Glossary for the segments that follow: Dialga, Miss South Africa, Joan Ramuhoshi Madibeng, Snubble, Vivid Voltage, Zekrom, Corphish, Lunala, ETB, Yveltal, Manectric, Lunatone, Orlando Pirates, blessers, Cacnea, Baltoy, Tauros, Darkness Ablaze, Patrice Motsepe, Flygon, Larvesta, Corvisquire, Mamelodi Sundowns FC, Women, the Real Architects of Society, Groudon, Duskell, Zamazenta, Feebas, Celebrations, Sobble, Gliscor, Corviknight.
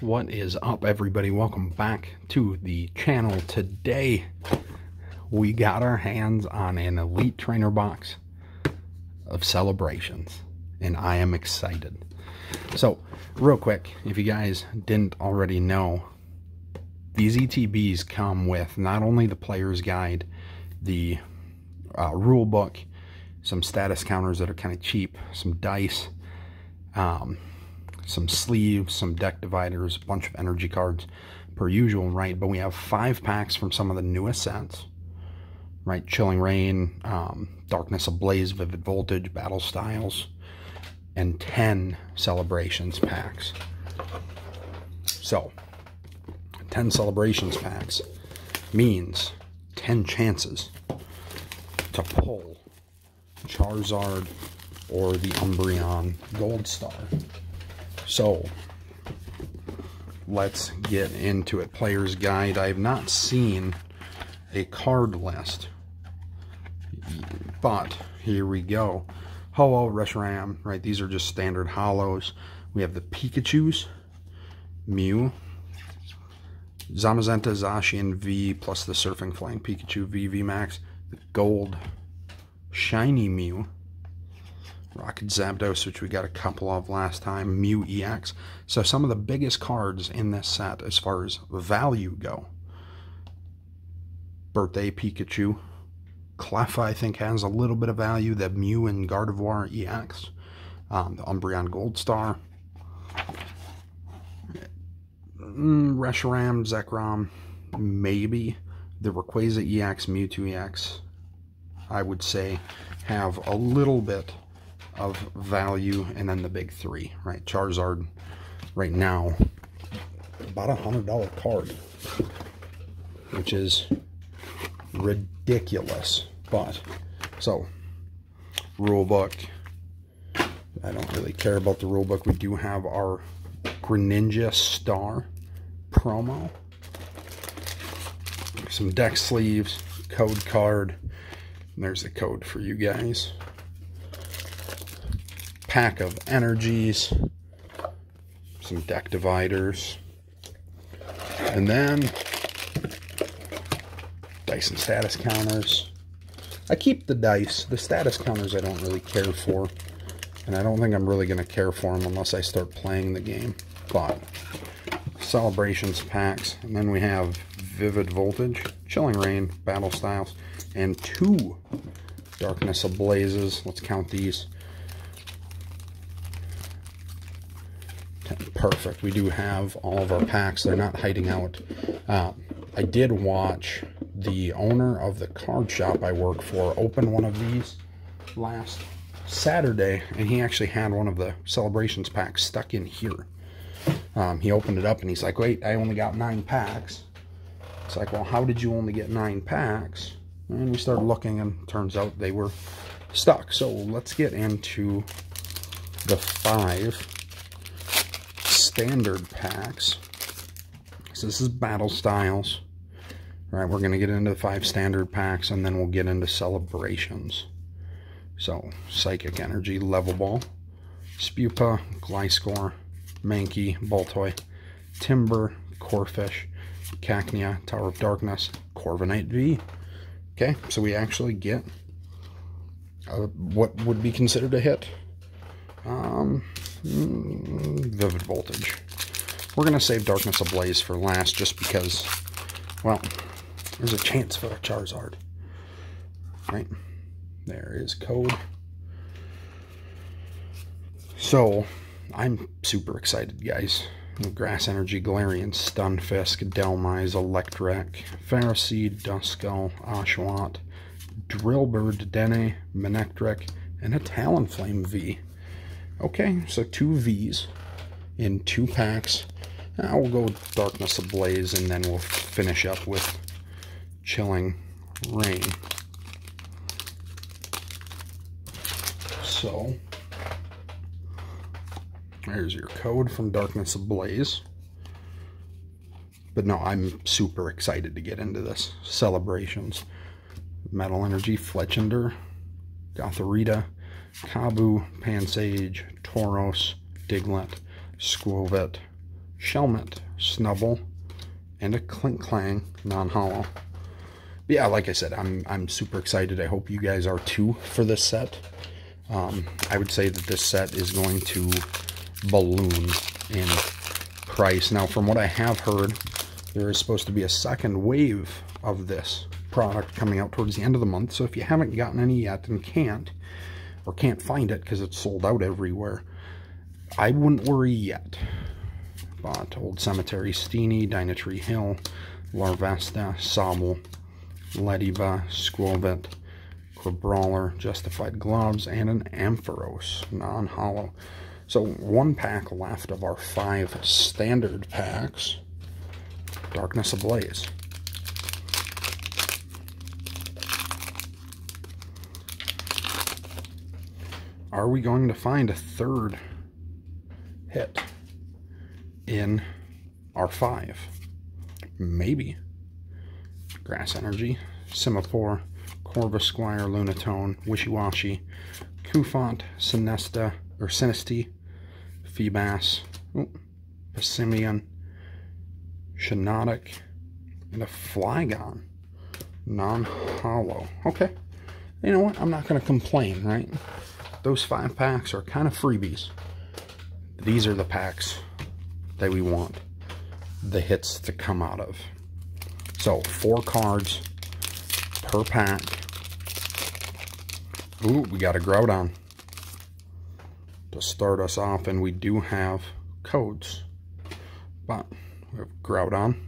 What is up, everybody? Welcome back to the channel. Today we got our hands on an elite trainer box of Celebrations, and I am excited. So real quick, if you guys didn't already know, these ETBs come with not only the player's guide, the rule book, some status counters that are kind of cheap, some dice, some sleeves, some deck dividers, a bunch of energy cards per usual, right? But we have 5 packs from some of the newest sets, right? Chilling Reign, Darkness Ablaze, Vivid Voltage, Battle Styles, and 10 Celebrations packs. So 10 Celebrations packs means 10 chances to pull Charizard or the Umbreon Gold Star. So let's get into it. Player's guide. I have not seen a card list, but here we go. Ho-Oh, Reshiram, right? These are just standard hollows. We have the Pikachus, Mew, Zamazenta, Zacian V, plus the Surfing Flying Pikachu VV Max, the Gold Shiny Mew, Rocket Zapdos, which we got a couple of last time, Mew EX. So some of the biggest cards in this set as far as value go. Birthday Pikachu. Clef, I think, has a little bit of value. The Mew and Gardevoir EX. The Umbreon Gold Star. Reshiram, Zekrom, maybe. The Rayquaza EX, Mewtwo EX, I would say, have a little bit of value. And then the big three, right? Charizard right now, about $100 card, which is ridiculous. But so, rule book, I don't really care about the rule book. We do have our Greninja Star promo, some deck sleeves, code card, and there's the code for you guys. Pack of energies, some deck dividers, and then dice and status counters. I keep the dice. The status counters I don't really care for, and I don't think I'm really going to care for them unless I start playing the game. But Celebrations packs, and then we have Vivid Voltage, Chilling Reign, Battle Styles, and 2 Darkness Ablazes. Let's count these. Perfect. We do have all of our packs. They're not hiding out. I did watch the owner of the card shop I work for open one of these last Saturday, and he actually had one of the Celebrations packs stuck in here. He opened it up and he's like, wait, I only got 9 packs. It's like, well, how did you only get 9 packs? And we started looking, and turns out they were stuck. So let's get into the 5 standard packs. So this is Battle Styles. All right, we're going to get into the 5 standard packs, and then we'll get into Celebrations. So Psychic Energy, Level Ball, Spupa, Gliscor, Mankey, Baltoy, Timber, Corphish, Cacnea, Tower of Darkness, Corviknight V. Okay, so we actually get what would be considered a hit. Vivid Voltage. We're going to save Darkness Ablaze for last, just because, well, there's a chance for a Charizard. Right? There is code. So I'm super excited, guys. Grass Energy, Galarian Stunfisk, Delmise, Electrek, Fariseed, Duskell, Oshawott, Drillbird, Dene, Manectric, and a Talonflame V. Okay, so 2 V's in 2 packs. Now we'll go with Darkness Ablaze, and then we'll finish up with Chilling Reign. So there's your code from Darkness Ablaze. But no, I'm super excited to get into this. Celebrations. Metal Energy, Fletchender, Gothorita, Kabu, Pansage, Tauros, Diglett, Skwovet, Shelmet, Snubble, and a Clink Clang non-hollow. But yeah, like I said, I'm super excited. I hope you guys are too for this set. I would say that this set is going to balloon in price. Now, from what I have heard, there is supposed to be a second wave of this product coming out towards the end of the month. So if you haven't gotten any yet and can't find it because it's sold out everywhere, I wouldn't worry yet. But Old Cemetery, Steenie, Dynatree Hill, Larvesta, Sobble, Lediva, Skwovet, Crabrawler, Justified Gloves, and an Ampharos non-hollow. So one pack left of our 5 standard packs. Darkness Ablaze. Are we going to find a third hit in our 5? Maybe. Grass Energy, Simipour, Corvisquire, Lunatone, Wishiwashi, Cufant, Sinesta, or Sinisty, Feebas, Passimian, Shinotic, and a Flygon non-hollow. Okay. You know what? I'm not going to complain, right? Those 5 packs are kind of freebies. These are the packs that we want the hits to come out of. So 4 cards per pack. Ooh, we got a Groudon to start us off, and we do have codes. But we have Groudon,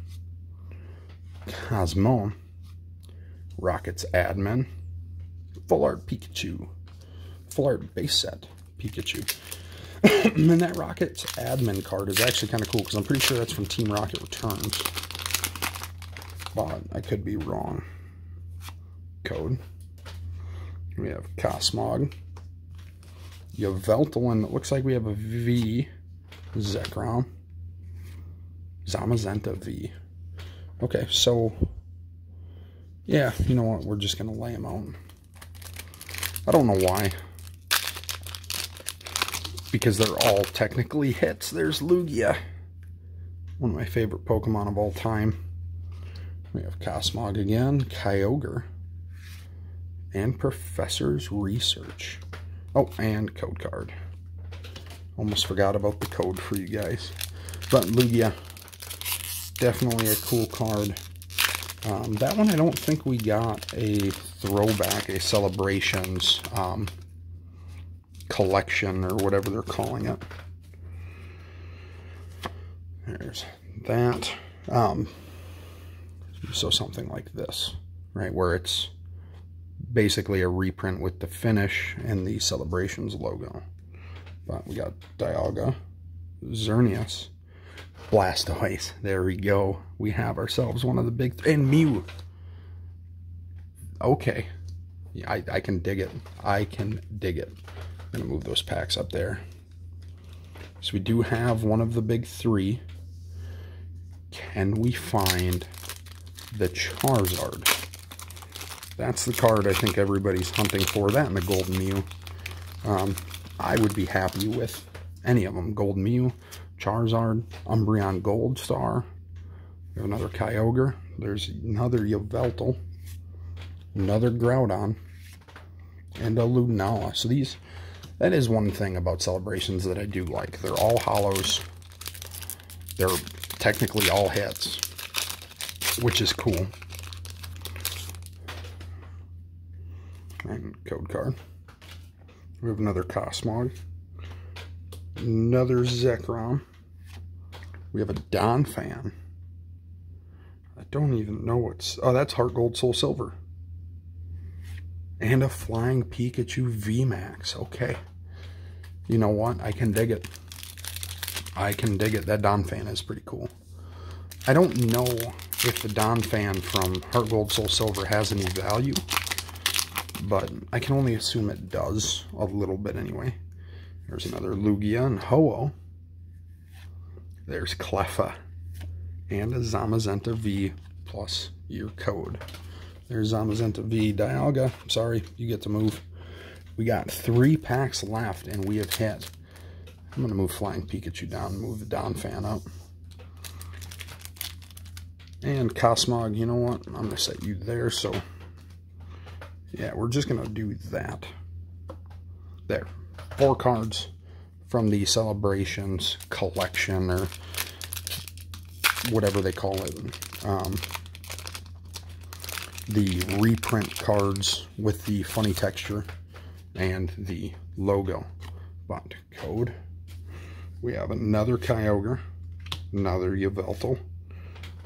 Cosmo, Rocket's Admin, Full Art Pikachu, Full Art Base Set Pikachu. And that Rocket's Admin card is actually kind of cool because I'm pretty sure that's from Team Rocket Returns. But I could be wrong. Code. We have Cosmog. Yveltalyn. It looks like we have a V. Zekrom. Zamazenta V. Okay, so... yeah, you know what? We're just going to lay them out. I don't know why. Because they're all technically hits. There's Lugia. One of my favorite Pokemon of all time. We have Cosmog again, Kyogre, and Professor's Research. Oh, and code card. Almost forgot about the code for you guys. But Lugia, definitely a cool card. That one I don't think we got a throwback, a Celebrations collection or whatever they're calling it. There's that. So something like this, right, where it's basically a reprint with the finish and the Celebrations logo. But we got Dialga, Xerneas, Blastoise. There we go. We have ourselves one of the big and Mew. Okay. Yeah, I can dig it. I can dig it. I'm going to move those packs up there. So we do have one of the big 3. Can we find... the Charizard? That's the card I think everybody's hunting for. That and the Golden Mew. I would be happy with any of them. Golden Mew, Charizard, Umbreon Gold Star. We have another Kyogre. There's another Yveltal. Another Groudon. And a Lunala. So these... that is one thing about Celebrations that I do like. They're all hollows. They're technically all hits, which is cool. And code card. We have another Cosmog. Another Zekrom. We have a Donphan. I don't even know what's... oh, that's Heart Gold Soul Silver. And a Flying Pikachu VMAX. Okay. You know what? I can dig it. I can dig it. That Donphan is pretty cool. I don't know if the Donphan from Heart Gold Soul Silver has any value, but I can only assume it does a little bit anyway. There's another Lugia and Ho-Oh. There's Cleffa and a Zamazenta V plus your code. There's Zamazenta V. Dialga, sorry, you get to move. We got 3 packs left and we have hit. I'm going to move Flying Pikachu down, move the Donphan up. And Cosmog, you know what? I'm going to set you there, so... yeah, we're just going to do that. There. 4 cards from the Celebrations collection, or whatever they call it. The reprint cards with the funny texture and the logo. But code. We have another Kyogre, another Yveltal,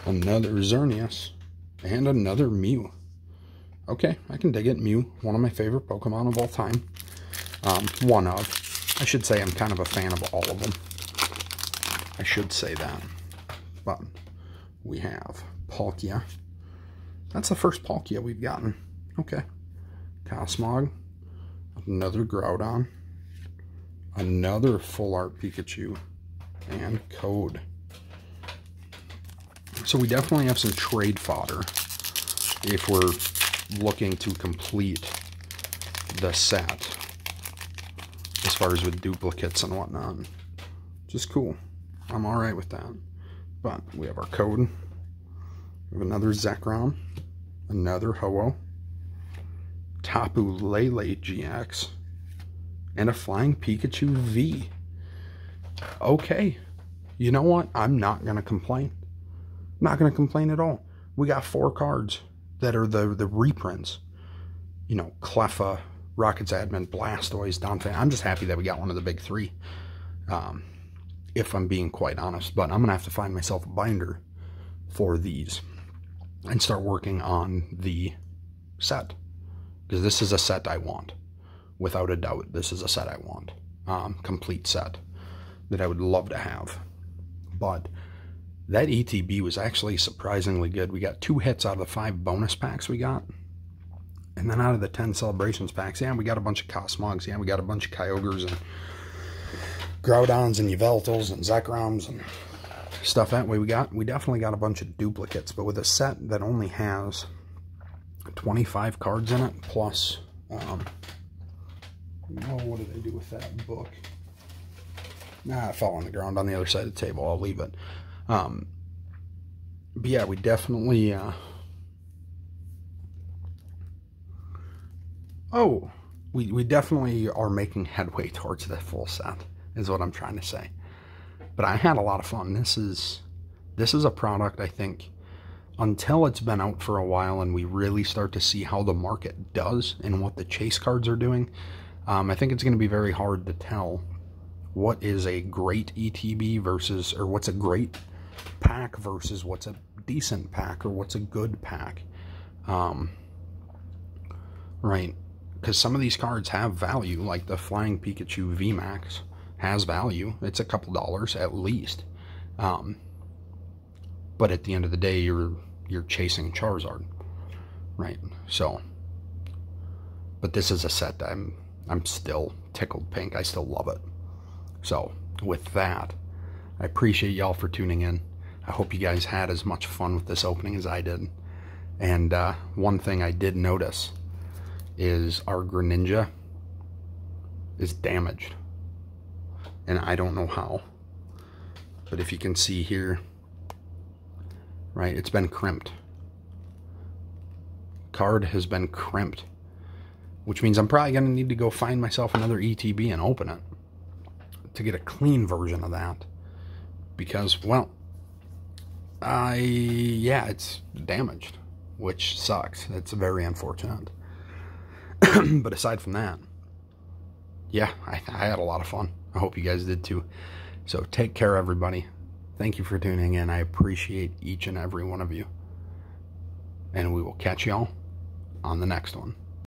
another Xerneas, and another Mew. Okay, I can dig it. Mew, one of my favorite Pokemon of all time. One of. I should say I'm kind of a fan of all of them. I should say that. But we have Palkia. That's the first Palkia we've gotten. Okay. Cosmog. Another Groudon. Another Full Art Pikachu. And Code. So we definitely have some trade fodder if we're looking to complete the set as far as with duplicates and whatnot. Just cool. I'm alright with that. But we have our Code. We have another Zekrom. Another Ho-Oh. Tapu Lele GX. And a Flying Pikachu V. Okay. You know what? I'm not going to complain. Not going to complain at all. We got 4 cards that are the reprints. You know, Cleffa, Rocket's Admin, Blastoise, Donphan. I'm just happy that we got one of the big 3. If I'm being quite honest. But I'm going to have to find myself a binder for these. And start working on the set. Because this is a set I want. Without a doubt, this is a set I want. Complete set. That I would love to have. But... that ETB was actually surprisingly good. We got 2 hits out of the 5 bonus packs we got. And then out of the 10 Celebrations packs, yeah, we got a bunch of Cosmogs. Yeah, we got a bunch of Kyogres and Groudons and Yveltals and Zekroms and stuff that way. We definitely got a bunch of duplicates. But with a set that only has 25 cards in it, plus... oh, what did they do with that book? Nah, it fell on the ground on the other side of the table. I'll leave it. But yeah, we definitely, we definitely are making headway towards the full set, is what I'm trying to say. But I had a lot of fun. This is a product, I think, until it's been out for a while and we really start to see how the market does and what the chase cards are doing, I think it's going to be very hard to tell what is a great ETB versus, or what's a great pack versus what's a decent pack or what's a good pack, right? Because some of these cards have value, like the Flying Pikachu VMAX has value. It's a couple dollars at least, but at the end of the day, you're chasing Charizard, right? So, but this is a set that I'm still tickled pink. I still love it. So with that, I appreciate y'all for tuning in. I hope you guys had as much fun with this opening as I did. And one thing I did notice is our Greninja is damaged. And I don't know how. But if you can see here, right, it's been crimped. Card has been crimped. Which means I'm probably going to need to go find myself another ETB and open it. To get a clean version of that, because, well, yeah, it's damaged, which sucks. It's very unfortunate. But aside from that, yeah, I had a lot of fun. I hope you guys did too. So take care, everybody. Thank you for tuning in. I appreciate each and every one of you. And we will catch y'all on the next one.